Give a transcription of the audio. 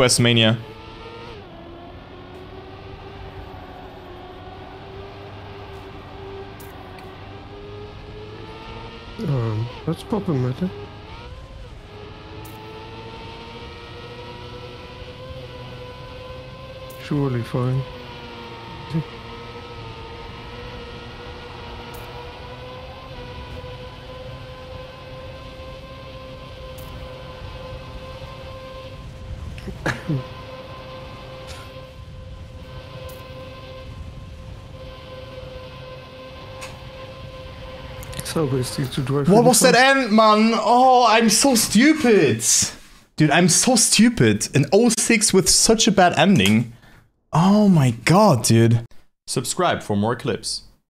Questmania. That's problematic. Surely fine. So basic to drive. What was that end, man? Oh, I'm so stupid. Dude, I'm so stupid. An 06 with such a bad ending. Oh my god, dude. Subscribe for more clips.